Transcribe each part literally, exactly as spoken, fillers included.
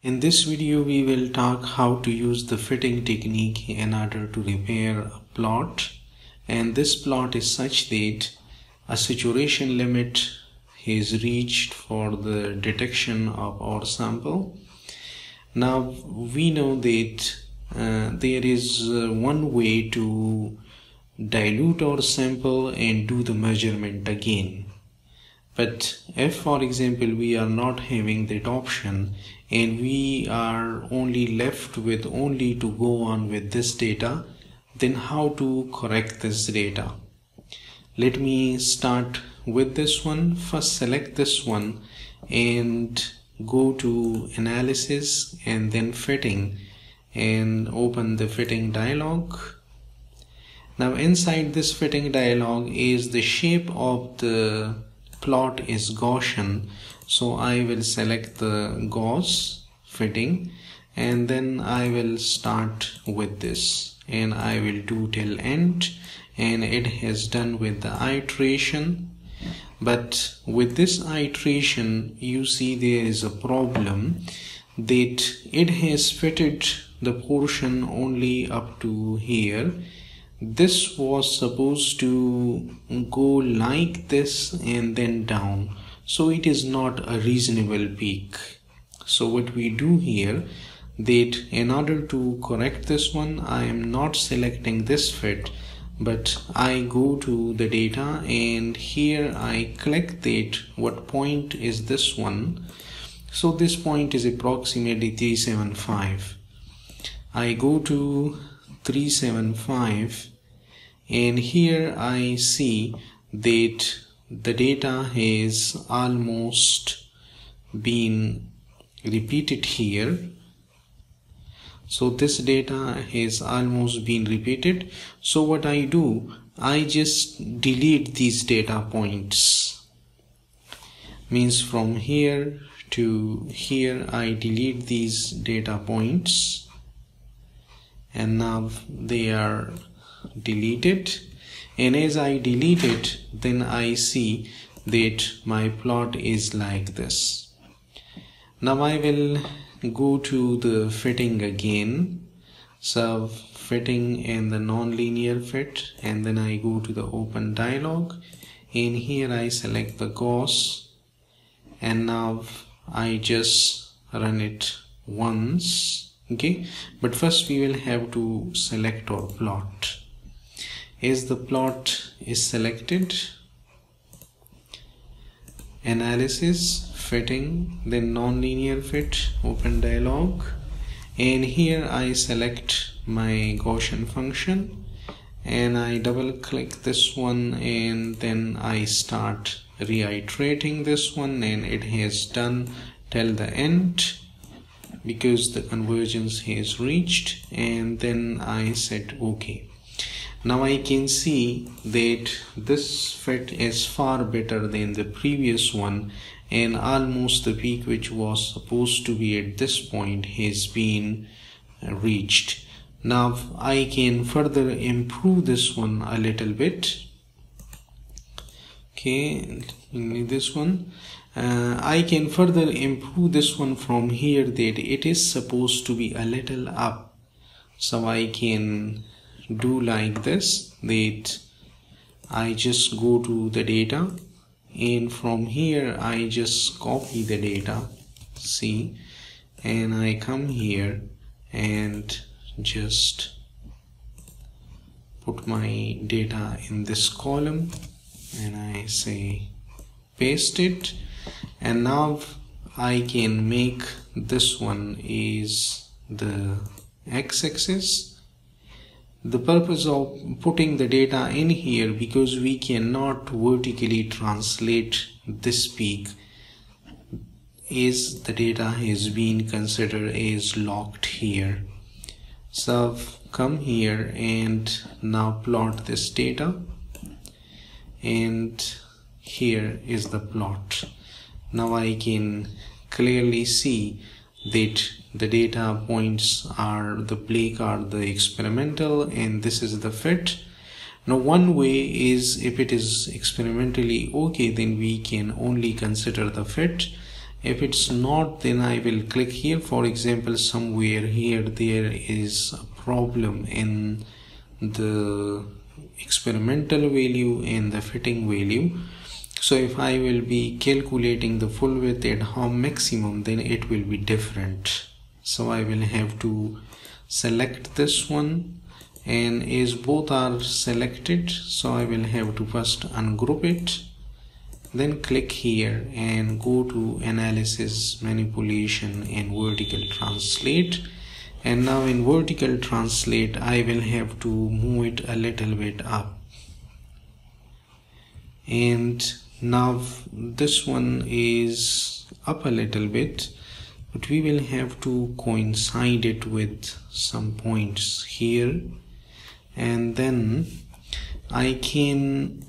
In this video we will talk how to use the fitting technique in order to repair a plot, and this plot is such that a saturation limit is reached for the detection of our sample. Now we know that uh, there is uh, one way to dilute our sample and do the measurement again. But if, for example, we are not having that option and we are only left with only to go on with this data, then how to correct this data? Let me start with this one. First select this one and go to analysis and then fitting and open the fitting dialog. Now inside this fitting dialog is the shape of the plot is Gaussian, so I will select the Gauss fitting and then I will start with this and I will do till end, and it has done with the iteration. But with this iteration you see there is a problem that it has fitted the portion only up to here. This was supposed to go like this and then down, so it is not a reasonable peak. So what we do here, that in order to correct this one, I am not selecting this fit, but I go to the data and here I click that what point is this one. So this point is approximately three seventy-five. I go to three seventy-five and here I see that the data has almost been repeated here. So this data has almost been repeated. So what I do, I just delete these data points. Means from here to here I delete these data points. And now they are deleted, and as I delete it, then I see that my plot is like this. Now I will go to the fitting again, so fitting and the nonlinear fit, and then I go to the open dialog and here I select the Gauss, and now I just run it once. Okay, but first we will have to select our plot. As the plot is selected, analysis, fitting, then nonlinear fit, open dialog, and here I select my Gaussian function and I double click this one and then I start reiterating this one, and it has done till the end because the convergence has reached, and then I said OK. Now I can see that this fit is far better than the previous one, and almost the peak which was supposed to be at this point has been reached. Now I can further improve this one a little bit. Okay, this one. Uh, I can further improve this one from here, that it is supposed to be a little up. So I can do like this, that I just go to the data and from here I just copy the data, see, and I come here and just put my data in this column and I say paste it. And now I can make this one is the x-axis. The purpose of putting the data in here, because we cannot vertically translate this peak, is the data has been considered as locked here. So come here and now plot this data, and here is the plot. Now I can clearly see that the data points are the Blake are the experimental, and this is the fit. Now one way is, if it is experimentally okay, then we can only consider the fit, If it's not, then I will click here. For example, somewhere here there is a problem in the experimental value and the fitting value. So if I will be calculating the full width at how maximum, then it will be different. So I will have to select this one, and as both are selected, so I will have to first ungroup it, then click here and go to analysis, manipulation, and vertical translate. And now in vertical translate I will have to move it a little bit up, and now this one is up a little bit, but we will have to coincide it with some points here, and then I can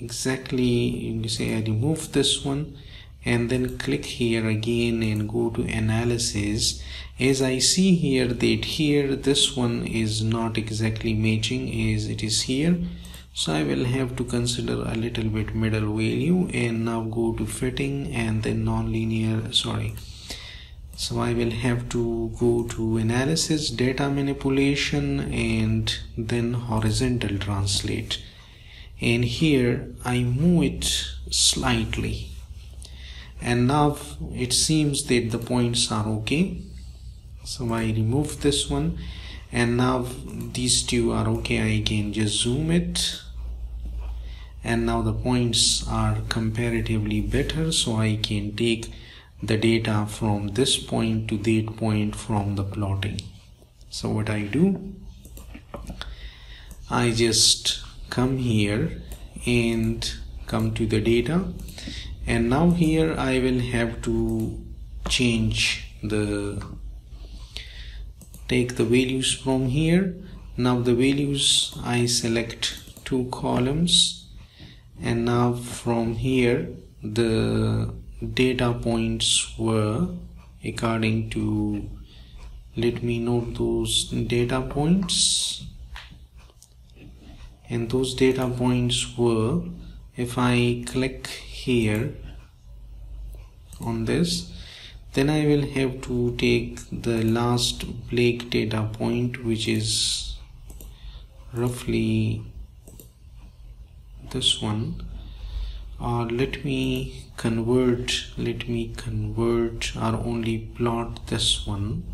exactly say I remove this one and then click here again and go to analysis. As I see here that here this one is not exactly matching as it is here, so I will have to consider a little bit middle value, and now go to fitting and then non-linear, sorry. So I will have to go to analysis, data manipulation, and then horizontal translate. And here I move it slightly, and now it seems that the points are okay. So I remove this one, and now these two are okay. I can just zoom it, and now the points are comparatively better, so I can take the data from this point to that point from the plotting. So what I do, I just come here and come to the data, and now here I will have to change the take the values from here. Now the values, I select two columns, and now from here the data points were according to, let me note those data points, and those data points were, if I click here on this, then I will have to take the last blank data point, which is roughly this one, or uh, let me convert let me convert or only plot this one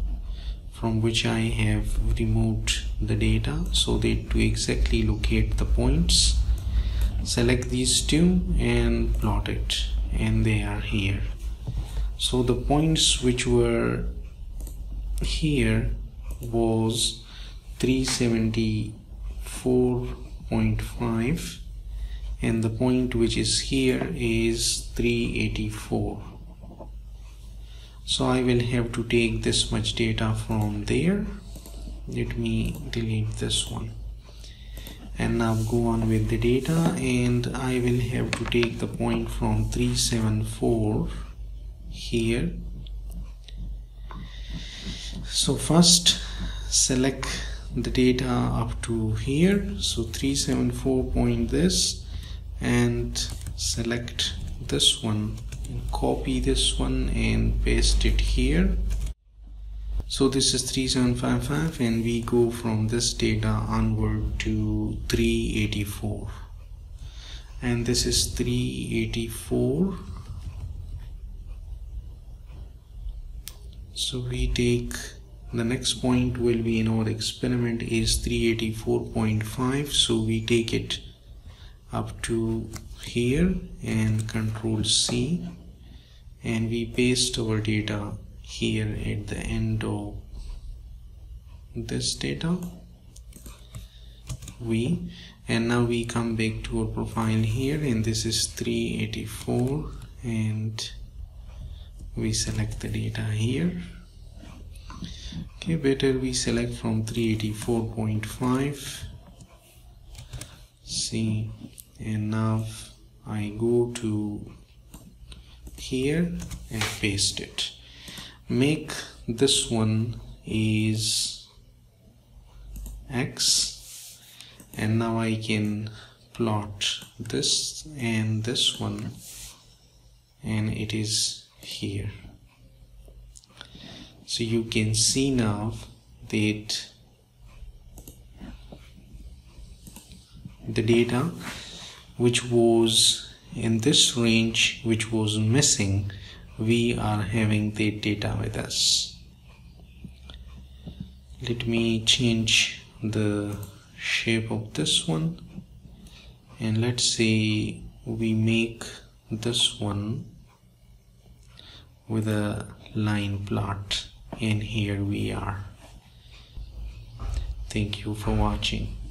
from which I have removed the data, so that to exactly locate the points, select these two and plot it, and they are here. So the points which were here was three seventy-four point five, and the point which is here is three eighty-four. So I will have to take this much data from there. Let me delete this one, and now go on with the data, and I will have to take the point from three seventy-four here. So first select the data up to here, so three seventy-four point this, and select this one, copy this one and paste it here. So this is three seven five five, and we go from this data onward to three eighty-four, and this is three eighty-four. So we take the next point will be in our experiment is three eighty-four point five, so we take it up to here and Control C, and we paste our data here at the end of this data we and now we come back to our profile here, and this is three eighty-four, and we select the data here. Okay, better we select from three eighty-four point five, see, and now I go to here and paste it. Make this one is X, and now I can plot this and this one, and it is here. So you can see now that the data which was in this range, which was missing, we are having the data with us. Let me change the shape of this one, and let's say we make this one with a line plot, and here we are. Thank you for watching.